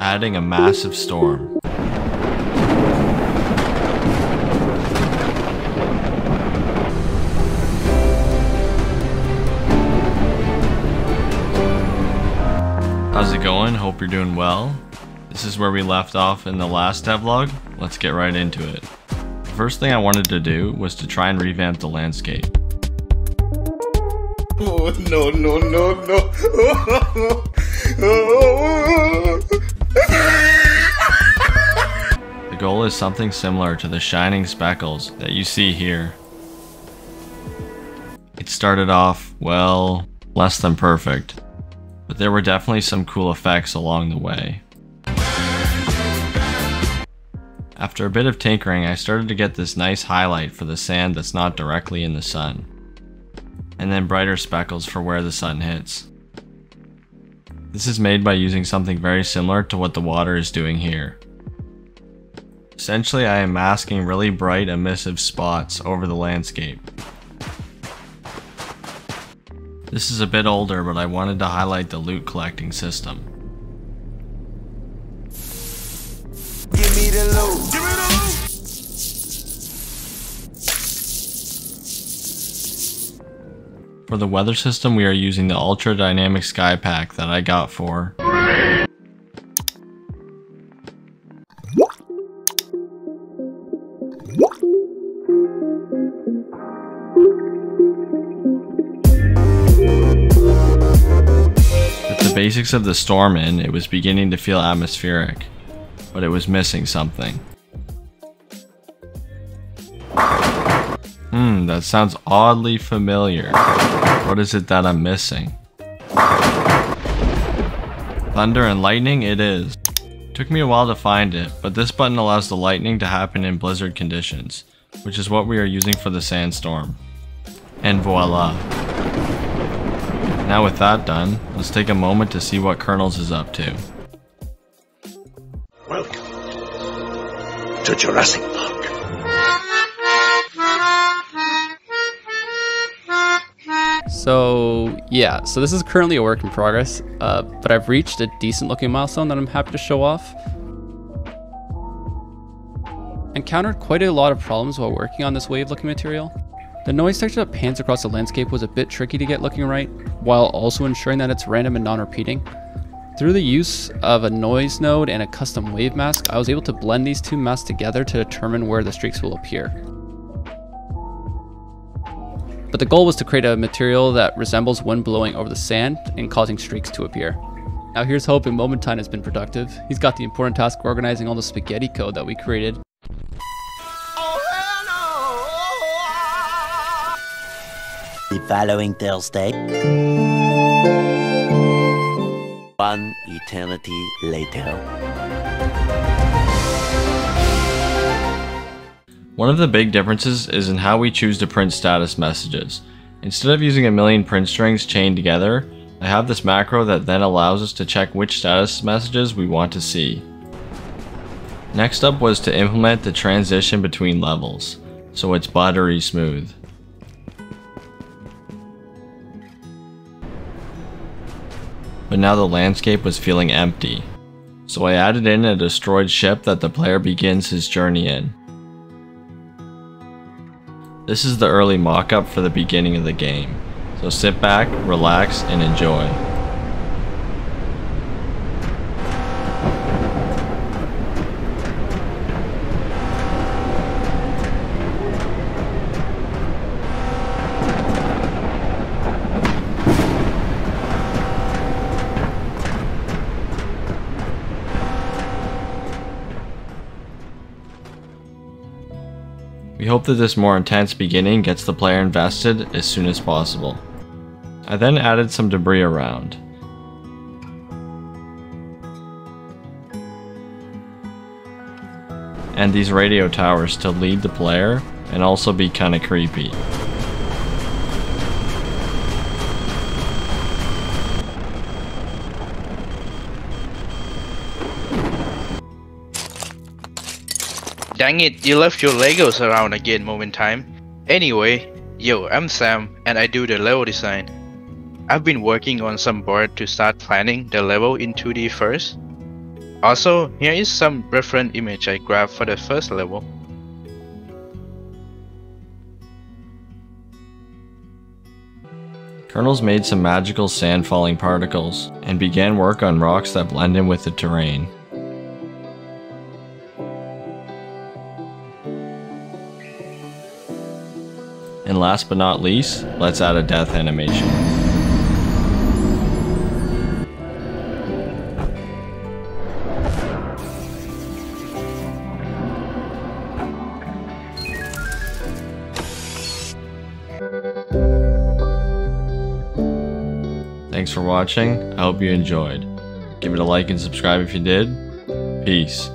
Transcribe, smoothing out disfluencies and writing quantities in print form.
adding a massive storm. How's it going? Hope you're doing well. This is where we left off in the last devlog. Let's get right into it. The first thing I wanted to do was to try and revamp the landscape. Oh no no no no! Oh, oh, oh. The goal is something similar to the shining speckles that you see here. It started off, well, less than perfect, but there were definitely some cool effects along the way. After a bit of tinkering, I started to get this nice highlight for the sand that's not directly in the sun, and then brighter speckles for where the sun hits. This is made by using something very similar to what the water is doing here. Essentially, I am masking really bright emissive spots over the landscape. This is a bit older, but I wanted to highlight the loot collecting system. Give me the loot. Give me the loot. For the weather system, we are using the Ultra Dynamic Sky Pack that I got for With the basics of the storm in, it was beginning to feel atmospheric, but it was missing something. That sounds oddly familiar. What is it that I'm missing? Thunder and lightning it is. Took me a while to find it, but this button allows the lightning to happen in blizzard conditions, which is what we are using for the sandstorm. And voila. Now with that done, let's take a moment to see what Kernels is up to. Welcome to Jurassic Park. So this is currently a work in progress, but I've reached a decent looking milestone that I'm happy to show off. Encountered quite a lot of problems while working on this wave looking material. The noise texture that pans across the landscape was a bit tricky to get looking right, while also ensuring that it's random and non-repeating. Through the use of a noise node and a custom wave mask, I was able to blend these two masks together to determine where the streaks will appear. But the goal was to create a material that resembles wind blowing over the sand and causing streaks to appear. Now here's hoping Momentime has been productive. He's got the important task of organizing all the spaghetti code that we created. Oh, hello. The following Thursday. 1 eternity later. One of the big differences is in how we choose to print status messages. Instead of using a million print strings chained together, I have this macro that then allows us to check which status messages we want to see. Next up was to implement the transition between levels, so it's buttery smooth. But now the landscape was feeling empty, so I added in a destroyed ship that the player begins his journey in. This is the early mock-up for the beginning of the game, so sit back, relax, and enjoy. We hope that this more intense beginning gets the player invested as soon as possible. I then added some debris around. And these radio towers to lead the player and also be kinda creepy. Dang it, you left your Legos around again, Momentime. Anyway, yo, I'm Sam, and I do the level design. I've been working on some board to start planning the level in 2D first. Also, here is some reference image I grabbed for the first level. Kernels made some magical sand falling particles and began work on rocks that blend in with the terrain. And last but not least, let's add a death animation. Thanks for watching, I hope you enjoyed. Give it a like and subscribe if you did. Peace.